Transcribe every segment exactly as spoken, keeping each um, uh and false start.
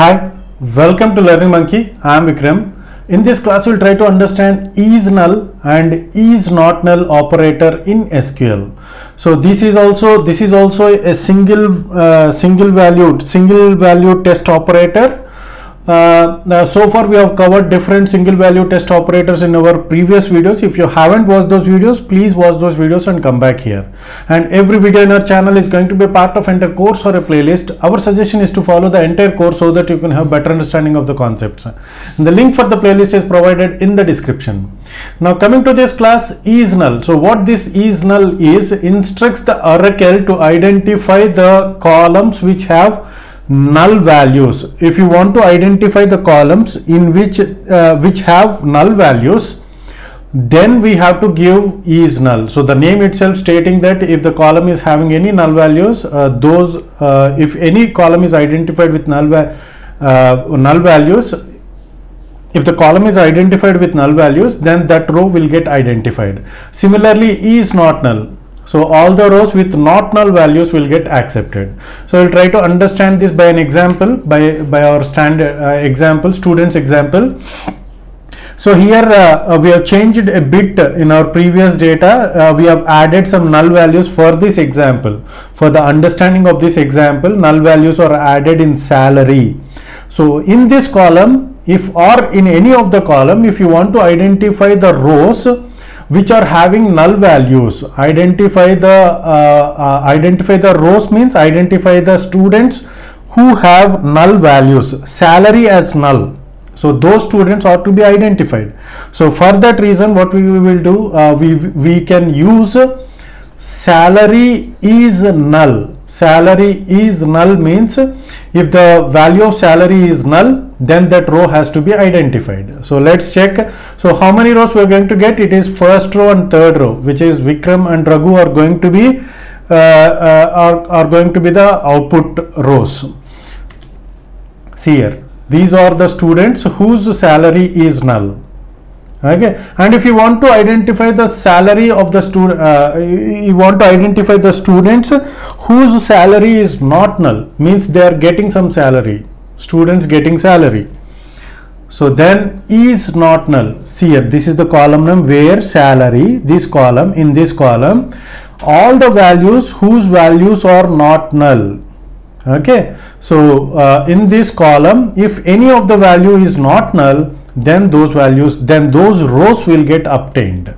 Hi, welcome to Learning Monkey. I am Vikram. In this class, we'll try to understand is null and is not null operator in S Q L. So this is also this is also a single uh, single valued single value test operator. Uh, now so far we have covered different single value test operators in our previous videos. If you haven't watched those videos, please watch those videos and come back here. And every video in our channel is going to be a part of entire course or a playlist. Our suggestion is to follow the entire course so that you can have better understanding of the concepts. And the link for the playlist is provided in the description. Now coming to this class, is null. So what this is null is, instructs the oracle to identify the columns which have null values. If you want to identify the columns in which uh, which have null values, then we have to give is null. So the name itself stating that if the column is having any null values, uh, those uh, if any column is identified with null va uh, null values, if the column is identified with null values, then that row will get identified. Similarly, is not null. So all the rows with not null values will get accepted. So we'll try to understand this by an example, by, by our standard uh, example, students example. So here uh, we have changed a bit in our previous data. Uh, we have added some null values for this example. For the understanding of this example, null values are added in salary. So in this column, if or in any of the column, if you want to identify the rows which are having null values, identify the uh, uh, identify the rows means identify the students who have null values, salary as null. So those students ought to be identified. So for that reason, what we will do, uh, we we can use salary is null. Salary is null means if the value of salary is null, then that row has to be identified. So let's check. So how many rows we are going to get? It is first row and third row, which is Vikram and Raghu are going to be uh, uh, are, are going to be the output rows. See here, these are the students whose salary is null. Okay, and if you want to identify the salary of the student, uh, you want to identify the students whose salary is not null, means they are getting some salary. Students getting salary. So then is not null. See here, this is the column name where salary, this column, in this column, all the values whose values are not null. Okay. So uh, in this column, if any of the value is not null, then those values, then those rows will get obtained.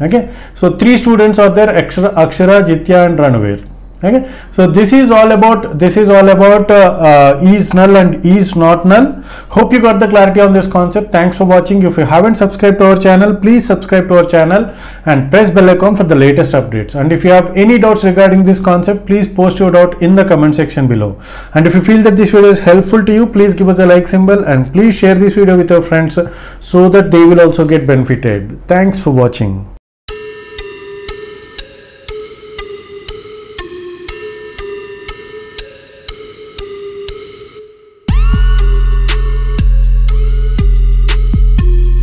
Okay. So three students are there, Akshara, Akshara Jitya and Ranveer. Okay, so this is all about this is all about uh, uh, is null and is not null. Hope you got the clarity on this concept. Thanks for watching. If you haven't subscribed to our channel, please subscribe to our channel and press bell icon for the latest updates. And if you have any doubts regarding this concept, please post your doubt in the comment section below. And if you feel that this video is helpful to you, please give us a like symbol and please share this video with your friends so that they will also get benefited. Thanks for watching.